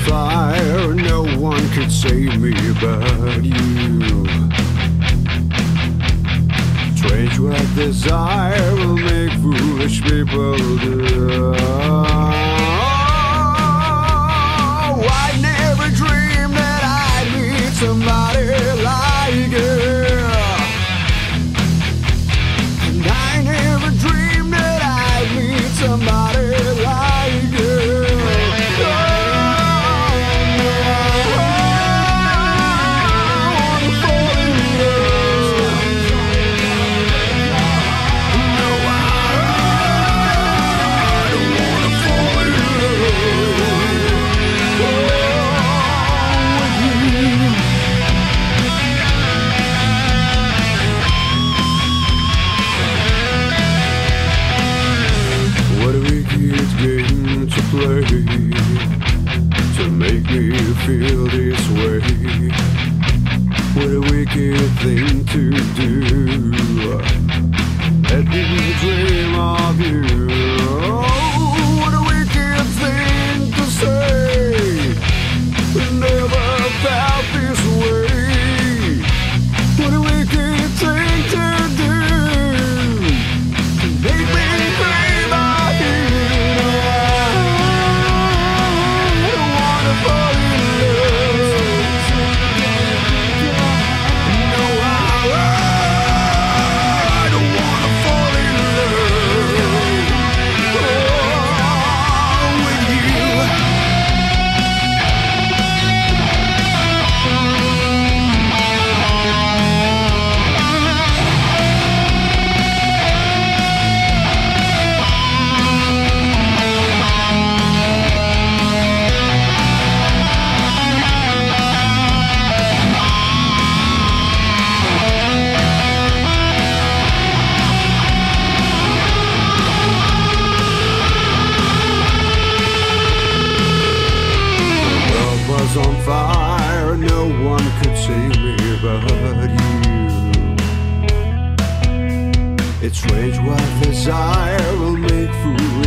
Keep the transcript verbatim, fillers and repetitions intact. fire. No one could save me but you. Strange what desire will make foolish people do. Oh, I never dreamed that I'd meet somebody like you. And I never dreamed that I'd meet somebody like you. Play to make me feel this way. What a wicked thing to do. Let me dream of you. Oh, what a wicked thing to say. Never felt this way. What a wicked thing to do. On fire, no one could save me but you. It's strange what desire will make fools.